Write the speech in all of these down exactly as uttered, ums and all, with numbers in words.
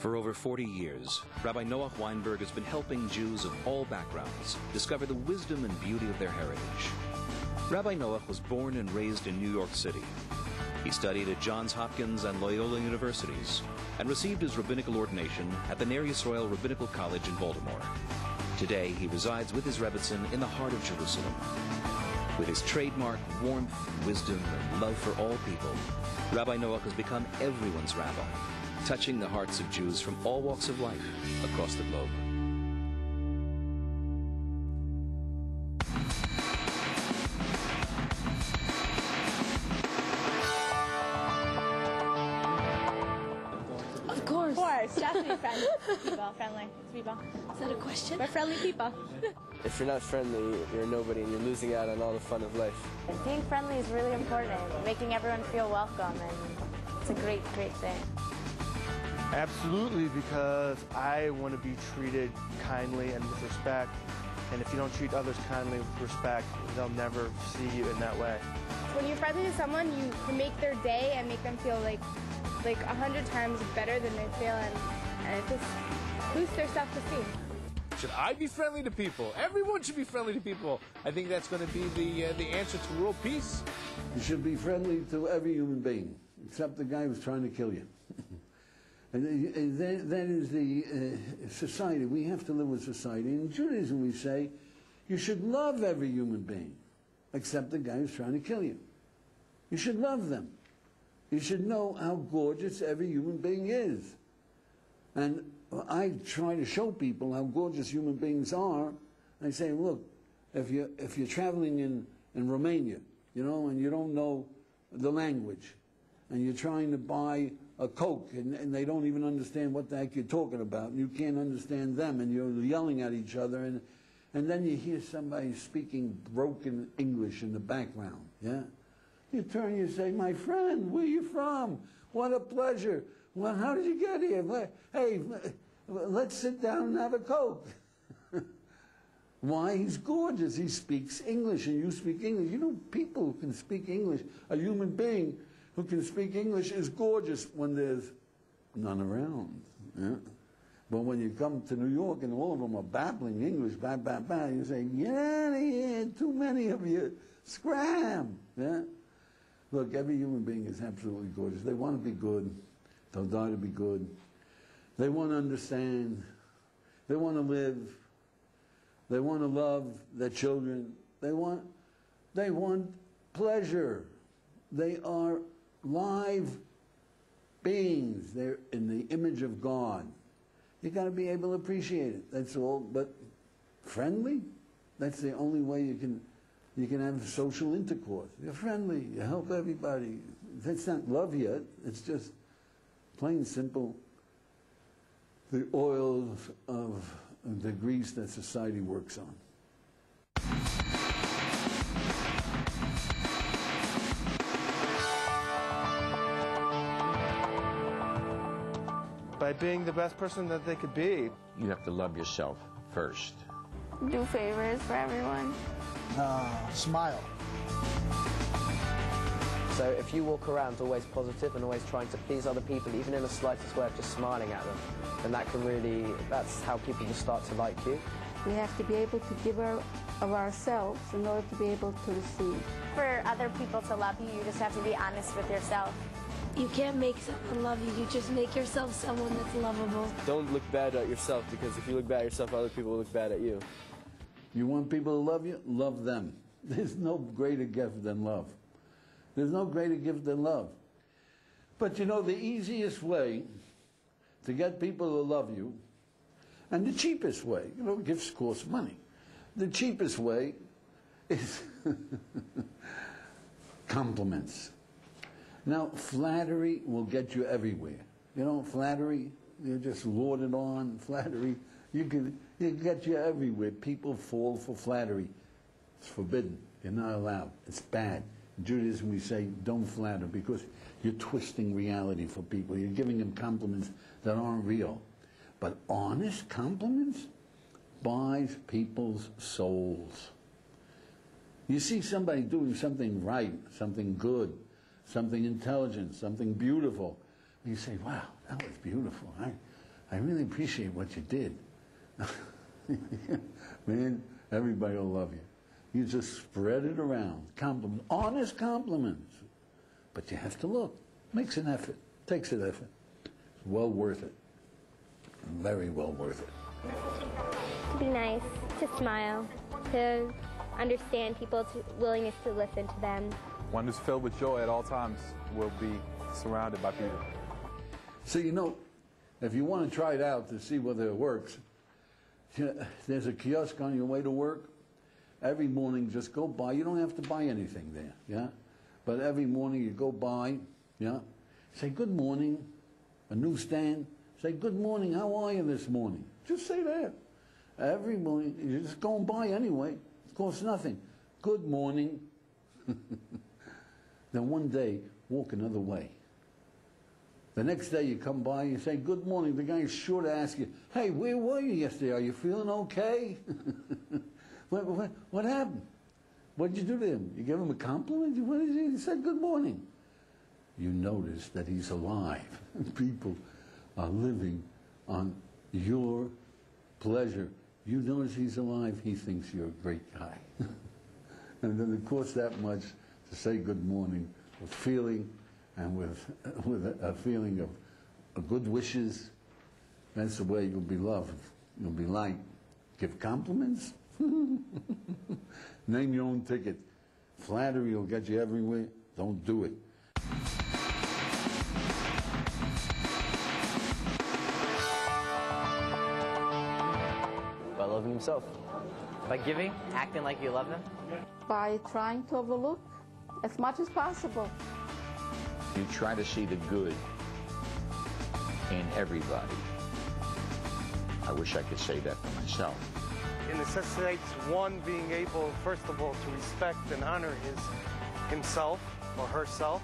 For over forty years, Rabbi Noah Weinberg has been helping Jews of all backgrounds discover the wisdom and beauty of their heritage. Rabbi Noah was born and raised in New York City. He studied at Johns Hopkins and Loyola Universities and received his rabbinical ordination at the Ner Israel Rabbinical College in Baltimore. Today, he resides with his Rebbitzin in the heart of Jerusalem. With his trademark warmth, wisdom, and love for all people, Rabbi Noah has become everyone's rabbi, touching the hearts of Jews from all walks of life across the globe. Of course. Of course. Definitely friendly. People, friendly. People. Is that a question? We're friendly people. If you're not friendly, you're nobody, and you're losing out on all the fun of life. And being friendly is really important, making everyone feel welcome, and it's a great, great thing. Absolutely, because I want to be treated kindly and with respect, and if you don't treat others kindly with respect, they'll never see you in that way. When you're friendly to someone, you make their day and make them feel like like a hundred times better than they feel, and, and it just boosts their self-esteem. Should I be friendly to people? Everyone should be friendly to people. I think that's going to be the uh, the answer to world peace. You should be friendly to every human being, except the guy who's trying to kill you. And that, that is the uh, society. We have to live with society. In Judaism we say, you should love every human being, except the guy who's trying to kill you. You should love them. You should know how gorgeous every human being is. And I try to show people how gorgeous human beings are. I say, look, if you're, if you're traveling in, in Romania, you know, and you don't know the language, and you're trying to buy a Coke, and, and they don't even understand what the heck you're talking about, and you can't understand them, and you're yelling at each other, and, and then you hear somebody speaking broken English in the background, yeah? You turn and you say, my friend, where are you from? What a pleasure. Well, how did you get here? Hey, let's sit down and have a Coke. Why? He's gorgeous. He speaks English, and you speak English. You know, people who can speak English, a human being who can speak English is gorgeous when there's none around. Yeah? But when you come to New York and all of them are babbling English, bah, bah, bah, you say, get out of here, too many of you, scram. Yeah? Look, every human being is absolutely gorgeous. They want to be good. They'll die to be good. They want to understand. They want to live. They want to love their children. They want, they want pleasure. They are live beings. They're in the image of God. You've got to be able to appreciate it. That's all. But friendly? That's the only way you can, you can have social intercourse. You're friendly. You help everybody. That's not love yet. It's just plain simple, the oil of the grease that society works on. By being the best person that they could be. You have to love yourself first. Do favors for everyone. Uh, smile. So if you walk around always positive and always trying to please other people, even in the slightest way of just smiling at them, then that can really, that's how people just start to like you. We have to be able to give our, of ourselves in order to be able to receive. For other people to love you, you just have to be honest with yourself. You can't make someone love you, you just make yourself someone that's lovable. Don't look bad at yourself, because if you look bad at yourself, other people will look bad at you. You want people to love you? Love them. There's no greater gift than love. There's no greater gift than love. But you know, the easiest way to get people to love you, and the cheapest way, you know, gifts cost money. The cheapest way is compliments. Now, flattery will get you everywhere. You know, flattery, you're just lauded on. Flattery, you can, you can get you everywhere. People fall for flattery. It's forbidden. You're not allowed. It's bad. In Judaism, we say, don't flatter, because you're twisting reality for people. You're giving them compliments that aren't real. But honest compliments buys people's souls. You see somebody doing something right, something good, something intelligent, something beautiful. And you say, wow, that was beautiful. I, I really appreciate what you did. Man, everybody will love you. You just spread it around. Compliment, honest compliments. But you have to look. Makes an effort. Takes an effort. It's well worth it. Very well worth it. To be nice, to smile, to understand people's willingness to listen to them. One who's filled with joy at all times will be surrounded by people. So, you know, if you want to try it out to see whether it works, there's a kiosk on your way to work. Every morning, just go by. You don't have to buy anything there, yeah? But every morning you go by, yeah? Say, good morning, a newsstand. Say, good morning, how are you this morning? Just say that. Every morning, you're just going by anyway. It costs nothing. Good morning. Then one day, walk another way. The next day you come by, you say, good morning. The guy is sure to ask you, hey, where were you yesterday? Are you feeling okay? What, what, what happened? What did you do to him? You gave him a compliment? What did you, you said good morning. You notice that he's alive. People are living on your pleasure. You notice he's alive, he thinks you're a great guy. And then it costs that much to say good morning with feeling and with, with a, a feeling of, of good wishes. That's the way you'll be loved. You'll be liked. Give compliments. Name your own ticket. Flattery will get you everywhere. Don't do it. By loving himself. By giving, acting like you love them. By trying to overlook as much as possible. You try to see the good in everybody. I wish I could say that for myself. It necessitates one being able, first of all, to respect and honor his himself or herself,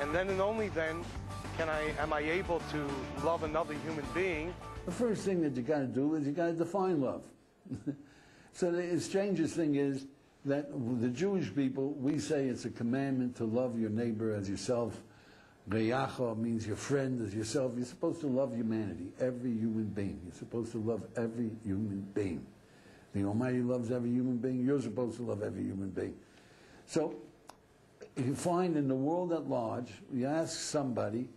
and then and only then can I am I able to love another human being. The first thing that you got to do is you got to define love. So the strangest thing is that the Jewish people, we say it's a commandment to love your neighbor as yourself. Reyacha means your friend as yourself. You're supposed to love humanity, every human being. You're supposed to love every human being. The Almighty loves every human being. You're supposed to love every human being. So you find in the world at large, you ask somebody,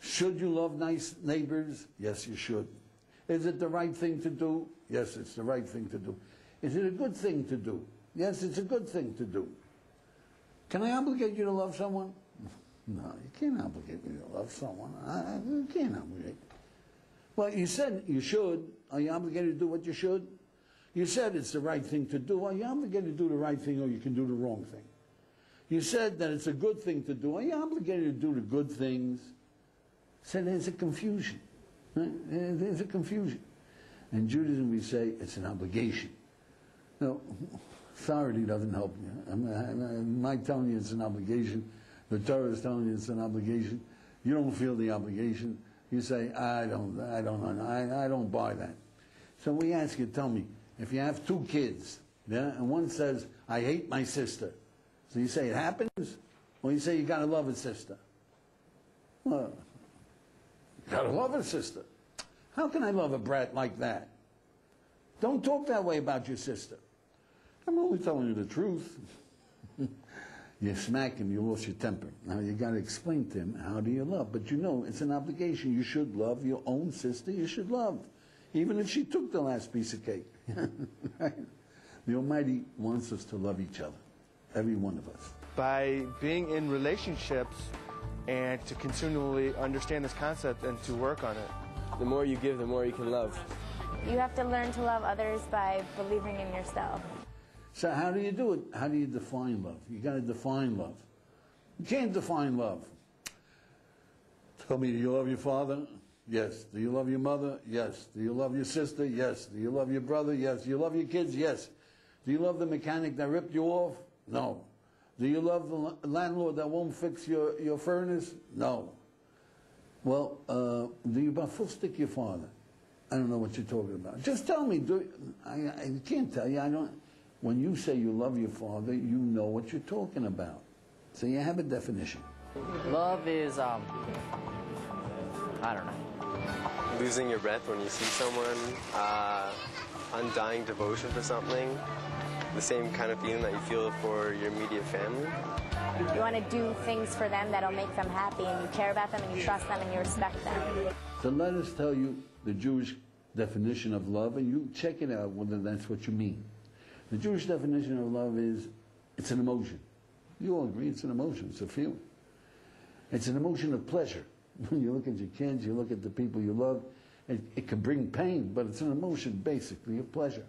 should you love nice neighbors? Yes, you should. Is it the right thing to do? Yes, it's the right thing to do. Is it a good thing to do? Yes, it's a good thing to do. Can I obligate you to love someone? No, you can't obligate me to love someone. I, you can't obligate. Well, you said you should. Are you obligated to do what you should? You said it's the right thing to do. Are you obligated to do the right thing, or you can do the wrong thing? You said that it's a good thing to do. Are you obligated to do the good things? So there's a confusion. Right? There's a confusion. In Judaism, we say it's an obligation. No, authority doesn't help you. I'm, I'm, I'm not telling you it's an obligation. The Torah is telling you it's an obligation. You don't feel the obligation. You say, I don't, I don't, I, I don't buy that. So we ask you, tell me, if you have two kids, yeah, and one says, I hate my sister. So you say it happens, or you say you gotta love a sister. Well, you gotta love a sister. How can I love a brat like that? Don't talk that way about your sister. I'm only telling you the truth. You smack him, you lost your temper. Now you gotta explain to him, how do you love? But you know, it's an obligation. You should love your own sister, you should love. Even if she took the last piece of cake. Right? The Almighty wants us to love each other, every one of us. By being in relationships and to continually understand this concept and to work on it. The more you give, the more you can love. You have to learn to love others by believing in yourself. So how do you do it? How do you define love? You got to define love. You can't define love. Tell me, do you love your father? Yes. Do you love your mother? Yes. Do you love your sister? Yes. Do you love your brother? Yes. Do you love your kids? Yes. Do you love the mechanic that ripped you off? No. Do you love the landlord that won't fix your, your furnace? No. Well, uh, do you bafustik your father? I don't know what you're talking about. Just tell me. Do, I, I can't tell you. I don't. When you say you love your father, you know what you're talking about. So you have a definition. Love is, um, I don't know. losing your breath when you see someone, uh, undying devotion for something, the same kind of feeling that you feel for your immediate family. You want to do things for them that'll make them happy, and you care about them, and you trust them, and you respect them. So let us tell you the Jewish definition of love, and you check it out whether that's what you mean. The Jewish definition of love is, it's an emotion. You all agree it's an emotion, it's a feeling. It's an emotion of pleasure. When you look at your kids, you look at the people you love, it, it can bring pain, but it's an emotion basically of pleasure.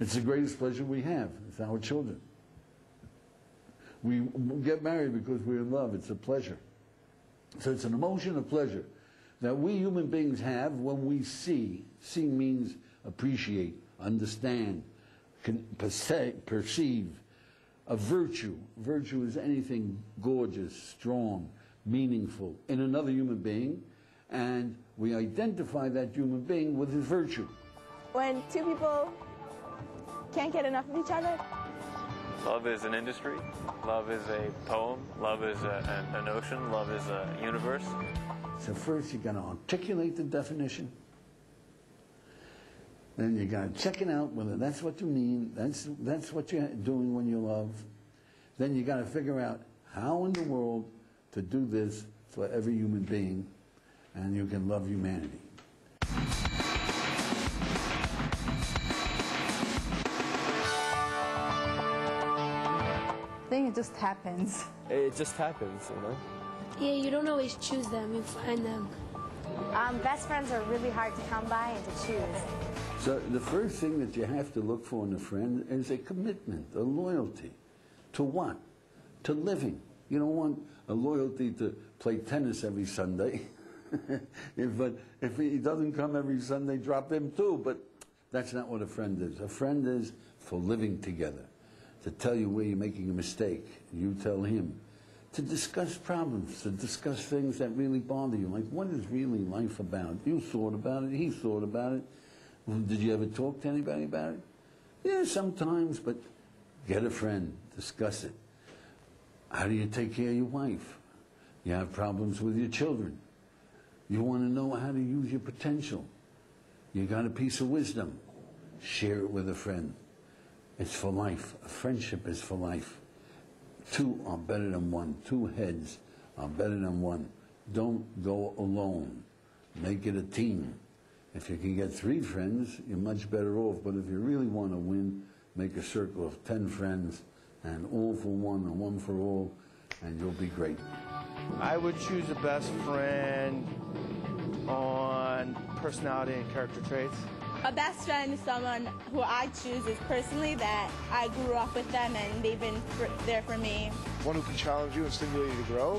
It's the greatest pleasure we have. It's our children. We get married because we're in love. It's a pleasure. So it's an emotion of pleasure that we human beings have when we see. See means appreciate, understand, can perceive a virtue. Virtue is anything gorgeous, strong, meaningful in another human being, and we identify that human being with his virtue. When two people can't get enough of each other. Love is an industry. Love is a poem. Love is a, an ocean. Love is a universe. So first you've got to articulate the definition. Then you've got to check it out whether that's what you mean. That's, that's what you're doing when you love. Then you've got to figure out how in the world to do this for every human being, and you can love humanity. I think it just happens. It just happens, you know? Yeah, you don't always choose them, you find them. Um, best friends are really hard to come by and to choose. So the first thing that you have to look for in a friend is a commitment, a loyalty. To what? To living. You don't want a loyalty to play tennis every Sunday. if, but if he doesn't come every Sunday, drop him too. But that's not what a friend is. A friend is for living together. To tell you where you're making a mistake, you tell him. To discuss problems, to discuss things that really bother you, like what is really life about? You thought about it, he thought about it. Did you ever talk to anybody about it? Yeah, sometimes, but get a friend, discuss it. How do you take care of your wife? You have problems with your children. You want to know how to use your potential. You got a piece of wisdom, share it with a friend. It's for life. A friendship is for life. Two are better than one. Two heads are better than one. Don't go alone. Make it a team. If you can get three friends, you're much better off. But if you really want to win, make a circle of ten friends, and all for one and one for all, and you'll be great. I would choose a best friend on personality and character traits. A best friend is someone who I choose is personally that I grew up with them and they've been for, there for me. One who can challenge you and stimulate you to grow.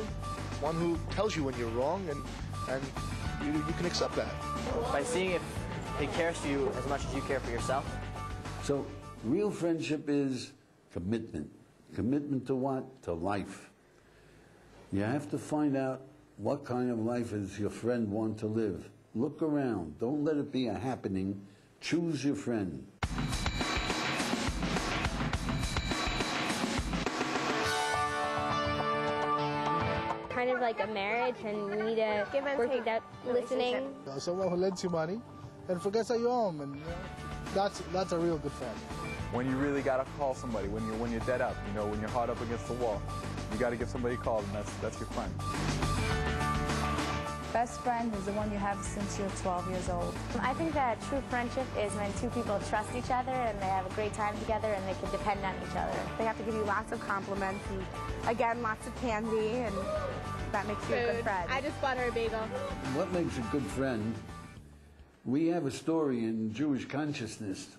One who tells you when you're wrong and, and you, you can accept that. By seeing if he cares for you as much as you care for yourself. So real friendship is commitment. Commitment to what? To life. You have to find out what kind of life does your friend want to live. Look around. Don't let it be a happening. Choose your friend. Kind of like a marriage, and you need to work it out, listening. Someone who lends you money and forgets that you're home, and you know, that's that's a real good friend. When you really gotta call somebody, when you're when you're dead up, you know, when you're hard up against the wall, you gotta give somebody a call, and that's that's your friend. Best friend is the one you have since you're twelve years old. I think that true friendship is when two people trust each other and they have a great time together and they can depend on each other. They have to give you lots of compliments and, again, lots of candy, and that makes Food. you a good friend. I just bought her a bagel. What makes a good friend? We have a story in Jewish consciousness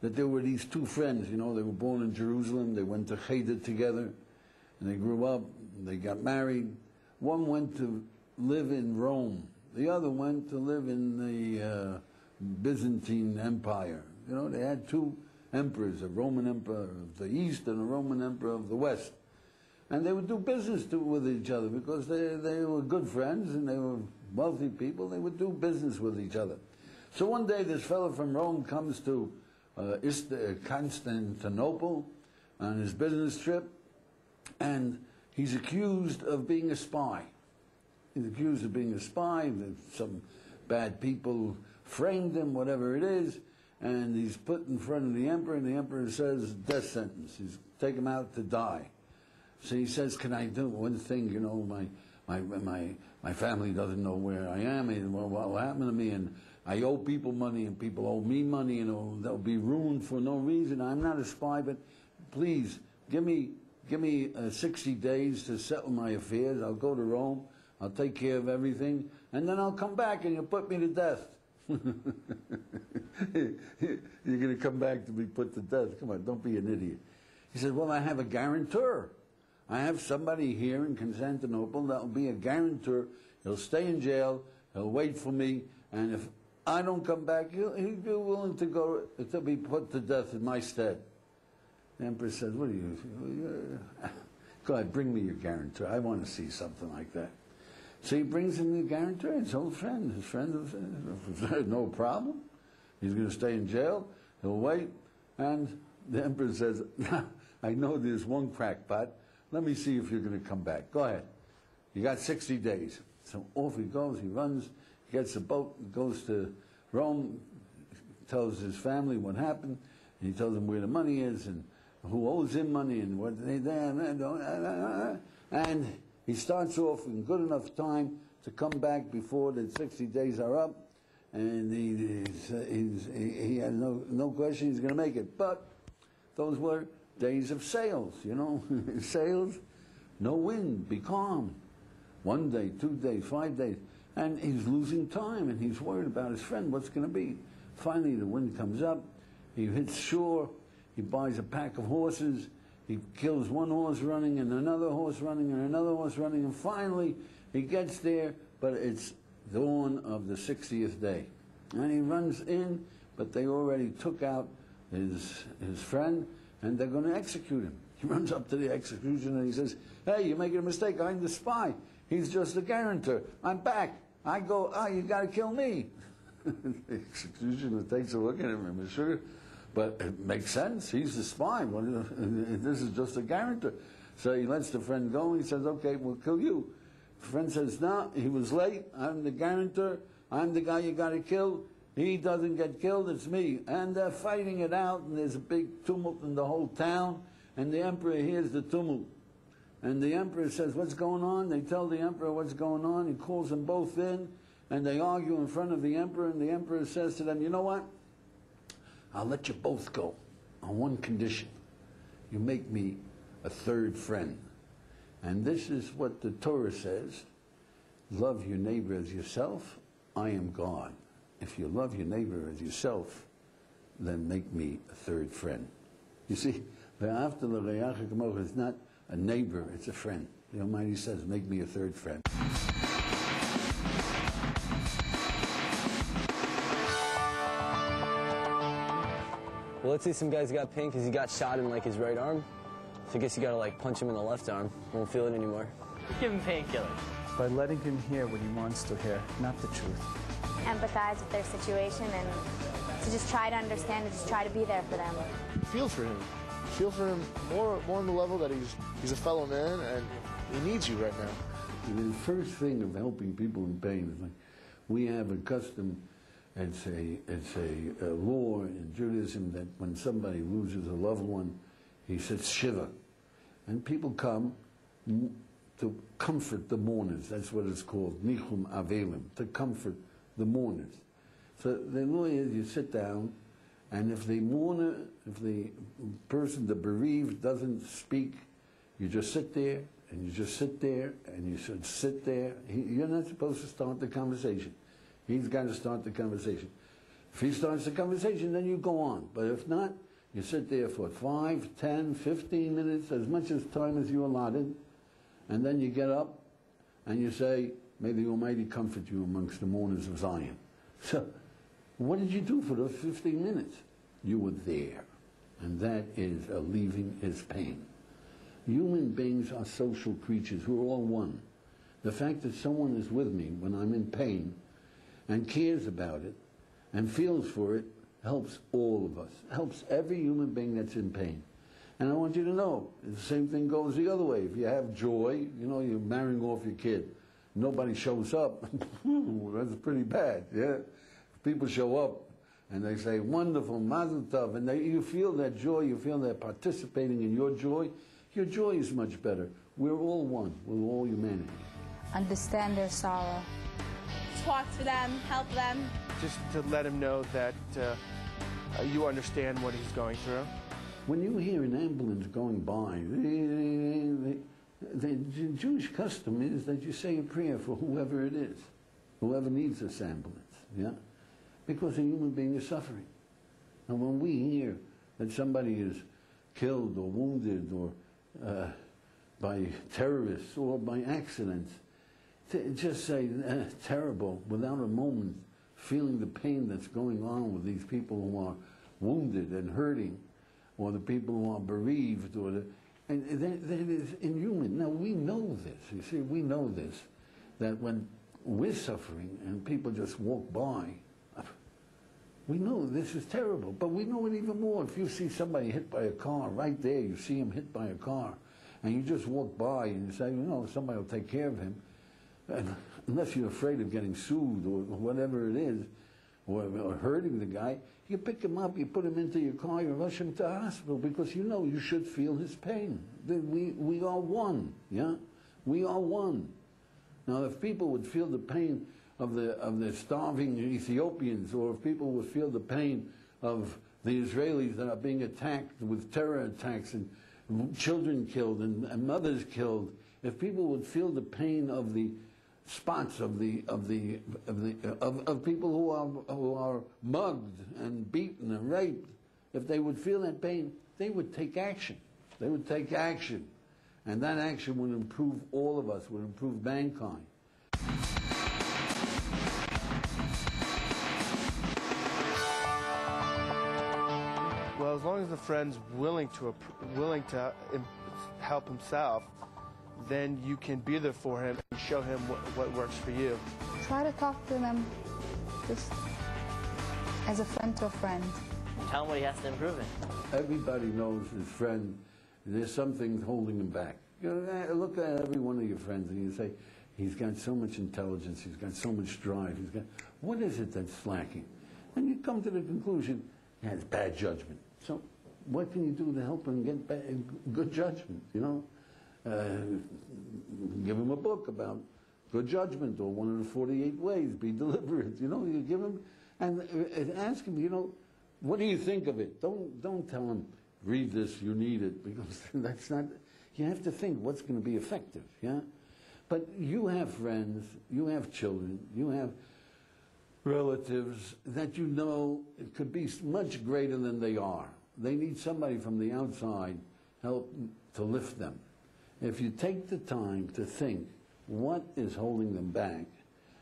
that there were these two friends, you know, they were born in Jerusalem, they went to Cheder together, and they grew up, they got married. One went to live in Rome. The other went to live in the uh, Byzantine Empire. You know, they had two emperors, a Roman emperor of the East and a Roman emperor of the West. And they would do business to, with each other because they, they were good friends and they were wealthy people. They would do business with each other. So one day this fellow from Rome comes to uh, Constantinople on his business trip, and he's accused of being a spy. He's accused of being a spy, some bad people framed him, whatever it is, and he's put in front of the emperor, and the emperor says, death sentence. He's take him out to die. So he says, can I do one thing, you know, my my my, my family doesn't know where I am, and what will happen to me, and I owe people money, and people owe me money, and it'll, they'll be ruined for no reason. I'm not a spy, but please, give me give me uh, sixty days to settle my affairs. I'll go to Rome, I'll take care of everything, and then I'll come back and you'll put me to death. You're going to come back to be put to death. Come on, don't be an idiot. He said, well, I have a guarantor. I have somebody here in Constantinople that will be a guarantor. He'll stay in jail, he'll wait for me, and if I don't come back, he'll, he'll be willing to go to be put to death in my stead. The emperor said, what are you? Go ahead, bring me your guarantor. I want to see something like that. So he brings in the guarantor, his old friend, his friend, no problem. He's going to stay in jail, he'll wait, and the emperor says, I know there's one crackpot, let me see if you're going to come back. Go ahead. You got sixty days. So off he goes, he runs, he gets a boat, goes to Rome, tells his family what happened, and he tells them where the money is, and who owes him money, and what they did, and he starts off in good enough time to come back before the sixty days are up, and he, he's, he's, he, he has no, no question he's going to make it. But those were days of sails, you know, sails, no wind, be calm. One day, two days, five days, and he's losing time, and he's worried about his friend, what's going to be. Finally, the wind comes up, he hits shore, he buys a pack of horses, he kills one horse running and another horse running and another horse running, and finally he gets there, but it's dawn of the sixtieth day. And he runs in, but they already took out his, his friend, and they're going to execute him. He runs up to the executioner and he says, hey, you're making a mistake, I'm the spy. He's just the guarantor. I'm back. I go, oh, you got to kill me. The executioner takes a look at him and sure. But it makes sense. He's the spy. This is just a guarantor. So he lets the friend go. He says, okay, we'll kill you. The friend says, no, he was late. I'm the guarantor. I'm the guy you got to kill. He doesn't get killed. It's me. And they're fighting it out, and there's a big tumult in the whole town. And the emperor hears the tumult. And the emperor says, what's going on? They tell the emperor what's going on. He calls them both in, and they argue in front of the emperor. And the emperor says to them, you know what? I'll let you both go on one condition. You make me a third friend. And this is what the Torah says. Love your neighbor as yourself. I am God. If you love your neighbor as yourself, then make me a third friend. You see, after the Re'acha Kamocha, it's not a neighbor, it's a friend. The Almighty says, make me a third friend. Well, let's see, some guy's got pain because he got shot in, like, his right arm. So I guess you gotta, like, punch him in the left arm. Won't feel it anymore. Give him painkillers. By letting him hear what he wants to hear, not the truth. Empathize with their situation and to just try to understand and just try to be there for them. Feel for him. Feel for him more, more on the level that he's, he's a fellow man and he needs you right now. The first thing of helping people in pain is, like, we have a custom. It's a, it's a, a law in Judaism that when somebody loses a loved one, he says Shiva. And people come to comfort the mourners. That's what it's called, nichum aveilim, to comfort the mourners. So the law is you sit down, and if the mourner, if the person, the bereaved, doesn't speak, you just sit there, and you just sit there, and you should sit there. You're not supposed to start the conversation. He's got to start the conversation. If he starts the conversation, then you go on. But if not, you sit there for five, ten, fifteen minutes, as much as time as you allotted, and then you get up and you say, may the Almighty comfort you amongst the mourners of Zion. So, what did you do for those fifteen minutes? You were there. And that is alleviating his pain. Human beings are social creatures. We're all one. The fact that someone is with me when I'm in pain and cares about it, and feels for it, helps all of us. Helps every human being that's in pain. And I want you to know, the same thing goes the other way. If you have joy, you know, you're marrying off your kid. nobody shows up, that's pretty bad. Yeah, if people show up and they say, wonderful, Mazen Tov, and they, you feel that joy, you feel they're participating in your joy, your joy is much better. We're all one, we're all humanity. Understand their sorrow. Talk to them, help them. Just to let him know that uh, you understand what he's going through. When you hear an ambulance going by, the, the, the, the Jewish custom is that you say a prayer for whoever it is, whoever needs this ambulance, yeah? Because a human being is suffering. And when we hear that somebody is killed or wounded or uh, by terrorists or by accidents, just say, uh, terrible, without a moment feeling the pain that's going on with these people who are wounded and hurting, or the people who are bereaved, or the, and that, that is inhuman. Now, we know this, you see, we know this, that when we're suffering and people just walk by, we know this is terrible, but we know it even more. If you see somebody hit by a car, right there, you see him hit by a car, and you just walk by and you say, you know, somebody will take care of him. And unless you're afraid of getting sued or whatever it is, or, or hurting the guy, you pick him up, you put him into your car, you rush him to the hospital, because you know you should feel his pain. We, we are one, yeah? We are one. Now, if people would feel the pain of the, of the starving Ethiopians, or if people would feel the pain of the Israelis that are being attacked with terror attacks and children killed and, and mothers killed, if people would feel the pain of the spots of the of the of the of, of people who are who are mugged and beaten and raped, if they would feel that pain, they would take action. They would take action, and that action would improve all of us. Would improve mankind. Well, as long as the friend's willing to willing to help himself, then you can be there for him and show him what, what works for you. Try to talk to them just as a friend to a friend. Tell him what he has to improve in. Everybody knows his friend, there's something holding him back. You know, look at every one of your friends and you say, he's got so much intelligence, he's got so much drive, he's got, what is it that's slacking? And you come to the conclusion, he has bad judgment. So what can you do to help him get bad, good judgment, you know? Uh, give him a book about good judgment, or one of the forty-eight ways, be deliberate, you know, you give him, and, and ask him, you know, what do you think of it? Don't, don't tell him, read this, you need it, because that's not, you have to think what's going to be effective, yeah? But you have friends, you have children, you have relatives that you know it could be much greater than they are. They need somebody from the outside help to lift them. If you take the time to think what is holding them back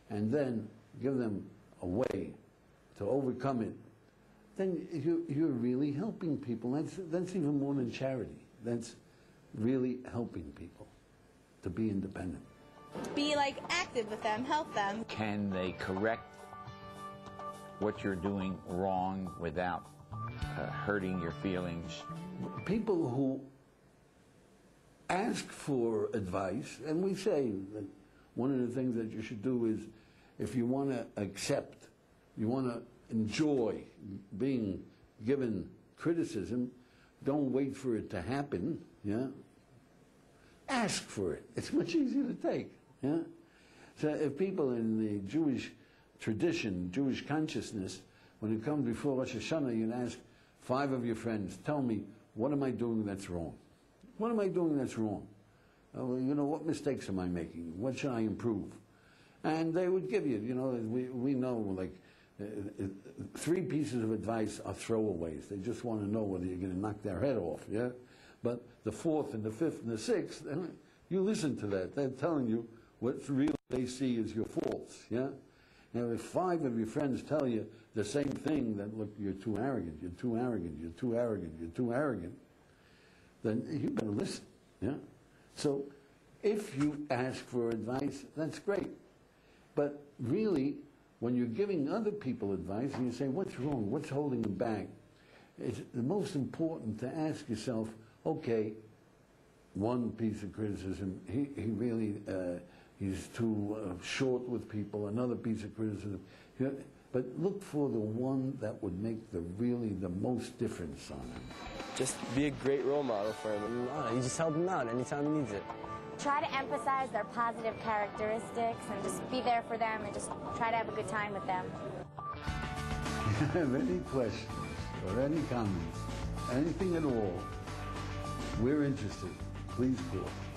and then give them a way to overcome it, then you, you're really helping people. That's, that's even more than charity. That's really helping people to be independent. Be like active with them, help them. Can they correct what you're doing wrong without uh, hurting your feelings? People who ask for advice, and we say that one of the things that you should do is, if you want to accept, you want to enjoy being given criticism, don't wait for it to happen, yeah? Ask for it. It's much easier to take, yeah? So if people in the Jewish tradition, Jewish consciousness, when you come before Rosh Hashanah, you'd ask five of your friends, tell me, what am I doing that's wrong? What am I doing that's wrong? Uh, well, you know, what mistakes am I making? What should I improve? And they would give you, you know, we, we know, like, uh, uh, three pieces of advice are throwaways. They just want to know whether you're going to knock their head off, yeah? But the fourth and the fifth and the sixth, and you listen to that. They're telling you what really they see is your faults, yeah? Now, if five of your friends tell you the same thing, that, look, you're too arrogant, you're too arrogant, you're too arrogant, you're too arrogant, then you better listen, yeah? So if you ask for advice, that's great. But really, when you're giving other people advice and you say, what's wrong, what's holding them back, it's the most important to ask yourself, okay, one piece of criticism, he, he really, uh, he's too uh, short with people, another piece of criticism. You know, but look for the one that would make the really the most difference on him. Just be a great role model for him. You just help him out anytime he needs it. Try to emphasize their positive characteristics and just be there for them and just try to have a good time with them. If you have any questions or any comments, anything at all, we're interested. Please call.